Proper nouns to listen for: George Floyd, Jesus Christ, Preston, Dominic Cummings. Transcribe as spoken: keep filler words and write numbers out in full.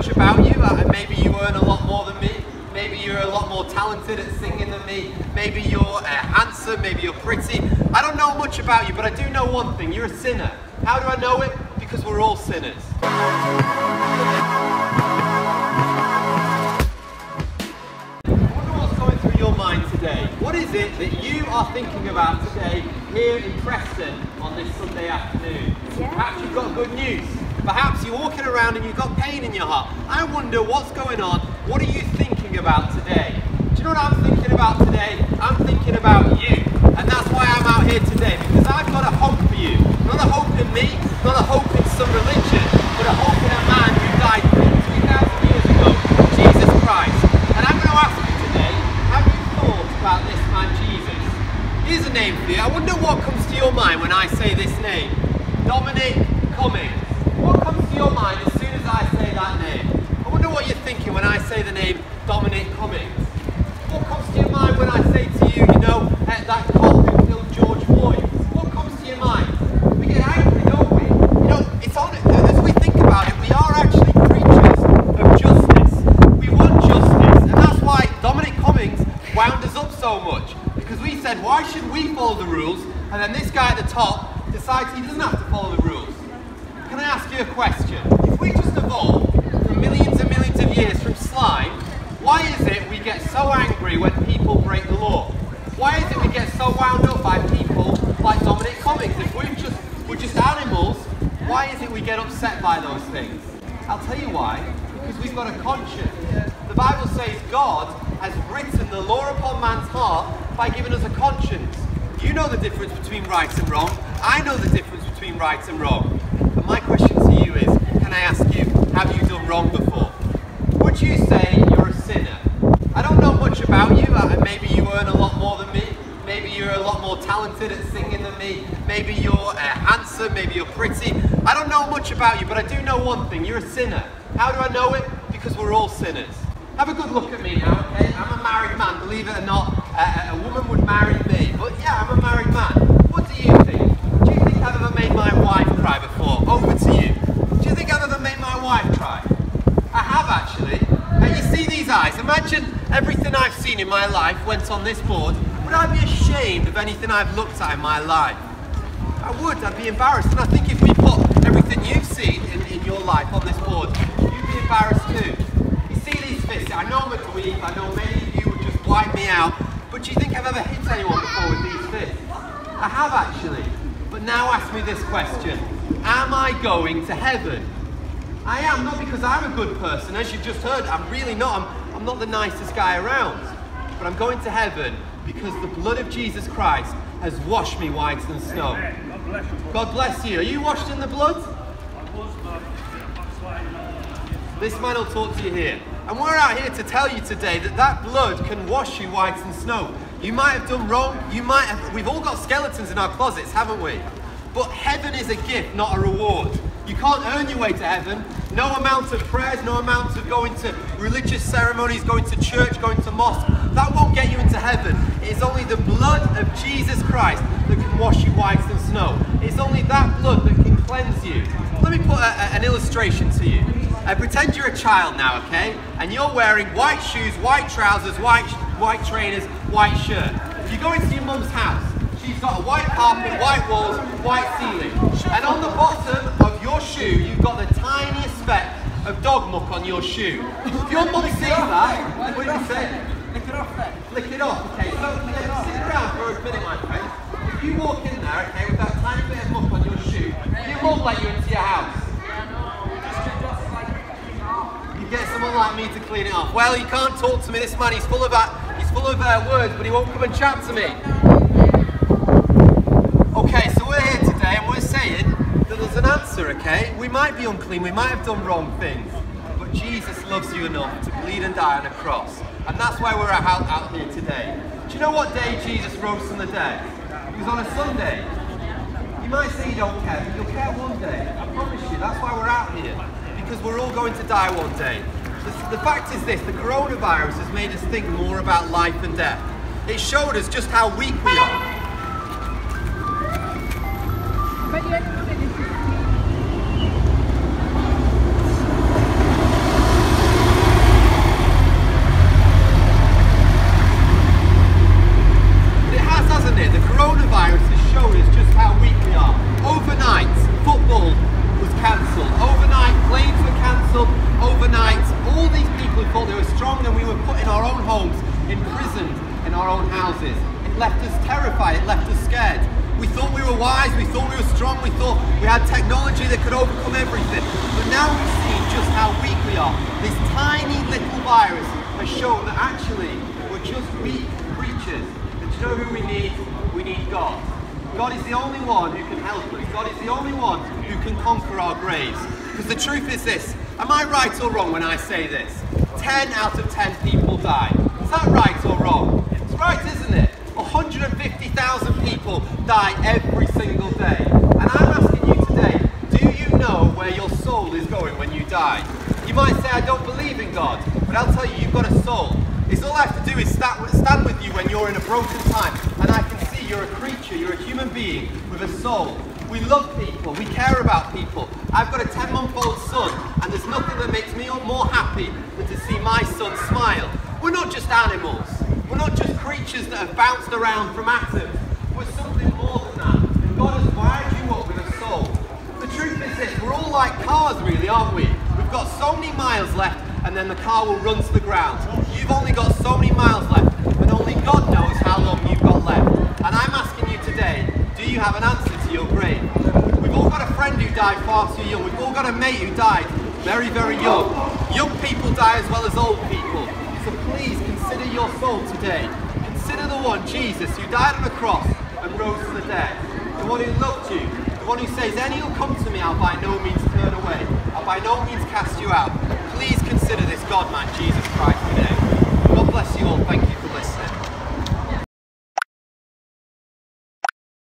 much about you. Uh, maybe you earn a lot more than me. Maybe you're a lot more talented at singing than me. Maybe you're uh, handsome, maybe you're pretty. I don't know much about you, but I do know one thing. You're a sinner. How do I know it? Because we're all sinners. Today. What is it that you are thinking about today here in Preston on this Sunday afternoon? Yeah. Perhaps you've got good news. Perhaps you're walking around and you've got pain in your heart. I wonder what's going on. What are you thinking about today? Do you know what I'm thinking about today? I'm thinking about you. And that's why I'm out here today, because I've got a hope for you. Not a hope in me, not a hope in some religion, but a hope in a man who died three thousand years ago, Jesus Christ. And I'm going to ask you today, about this man Jesus. Here's a name for you. I wonder what comes to your mind when I say this name. Dominic Cummings. What comes to your mind as soon as I say that name? I wonder what you're thinking when I say the name Dominic Cummings. What comes to your mind when I say to you, you know, that cop who killed George Floyd? What comes to your mind? We get angry, don't we? You know, it's on it. As we think about it, we are actually creatures of justice. We want justice, and that's why Dominic Cummings wound us up so much, because we said, why should we follow the rules? And then this guy at the top decides he doesn't have to follow the rules. Can I ask you a question? If we just evolved for millions and millions of years from slime, why is it we get so angry when people break the law? Why is it we get so wound up by people like Dominic Cummings? If we're just, we're just animals, why is it we get upset by those things? I'll tell you why, because we've got a conscience. The Bible says God has written the law upon man's heart by giving us a conscience. You know the difference between right and wrong. I know the difference between right and wrong. And my question to you is, can I ask you, have you done wrong before? Would you say you're a sinner? I don't know much about you. Maybe you earn a lot more than me. Maybe you're a lot more talented at singing than me. Maybe you're uh, handsome, maybe you're pretty. I don't know much about you, but I do know one thing. You're a sinner. How do I know it? Because we're all sinners. Have a good look at me now, okay? I'm a married man, believe it or not. Uh, a woman would marry me, but yeah, I'm a married man. What do you think? Do you think I've ever made my wife cry before? Over to you. Do you think I've ever made my wife cry? I have, actually. And you see these eyes. Imagine everything I've seen in my life went on this board. Would I be ashamed of anything I've looked at in my life? I would. I'd be embarrassed. And I think if we put everything you've seen in, in your life on this board, you'd be embarrassed too. I know I'm a dweeb, I know many of you would just wipe me out, but do you think I've ever hit anyone before with these fists? I have, actually. But now ask me this question. Am I going to heaven? I am, not because I'm a good person. As you've just heard, I'm really not. I'm, I'm not the nicest guy around. But I'm going to heaven because the blood of Jesus Christ has washed me whiter than snow. God bless you. God bless you. Are you washed in the blood? I was, but this man will talk to you here. And we're out here to tell you today that that blood can wash you white as snow. You might have done wrong, you might have, we've all got skeletons in our closets, haven't we? But heaven is a gift, not a reward. You can't earn your way to heaven. No amount of prayers, no amount of going to religious ceremonies, going to church, going to mosque, that won't get you into heaven. It's only the blood of Jesus Christ that can wash you white as snow. It's only that blood that can cleanse you. Let me put a, a, an illustration to you. Uh, pretend you're a child now, okay? And you're wearing white shoes, white trousers, white white trainers, white shirt. If you go into your mum's house, she's got a white carpet, white walls, white ceiling. And on the bottom of your shoe, you've got the tiniest speck of dog muck on your shoe. If your mum sees that, what do you say? Lick it off then. Lick it off, okay? So uh, sit around for a minute, my friend. If you walk in there, okay, with that tiny bit of muck on your shoe, your mum let you into your house. Get someone like me to clean it off. Well, you can't talk to me. This man, he's full of uh, he's full of uh, words, but he won't come and chat to me. Okay, so we're here today, and we're saying that there's an answer. Okay, we might be unclean, we might have done wrong things, but Jesus loves you enough to bleed and die on a cross, and that's why we're out out here today. Do you know what day Jesus rose from the dead? It was on a Sunday. You might say you don't care, but you'll care one day. I promise you. That's why we're out here. Because we're all going to die one day. The, the fact is this, the coronavirus has made us think more about life and death. It showed us just how weak we are. terrified, it left us scared. We thought we were wise, we thought we were strong, we thought we had technology that could overcome everything. But now we see just how weak we are. This tiny little virus has shown that actually we're just weak creatures. And do you know who we need? We need God. God is the only one who can help us. God is the only one who can conquer our graves. Because the truth is this, am I right or wrong when I say this? ten out of ten people die. Is that right or wrong? It's right, isn't it? one hundred fifty thousand people die every single day. And I'm asking you today, do you know where your soul is going when you die? You might say, I don't believe in God, but I'll tell you, you've got a soul. It's all I have to do is stand with you when you're in a broken time, and I can see you're a creature, you're a human being with a soul. We love people, we care about people. I've got a ten month old son, and there's nothing that makes me more happy than to see my son smile. We're not just animals. We're not just creatures that have bounced around from atoms. We're something more than that. And God has wired you up with a soul. The truth is this, we're all like cars really, aren't we? We've got so many miles left, and then the car will run to the ground. You've only got so many miles left, and only God knows how long you've got left. And I'm asking you today, do you have an answer to your grave? We've all got a friend who died far too young. We've all got a mate who died very, very young. Young people die as well as old people. So please consider your soul today. Consider the one, Jesus, who died on the cross and rose from the dead. The one who loved you. The one who says, any who'll come to me, I'll by no means turn away. I'll by no means cast you out. Please consider this God, man, Jesus.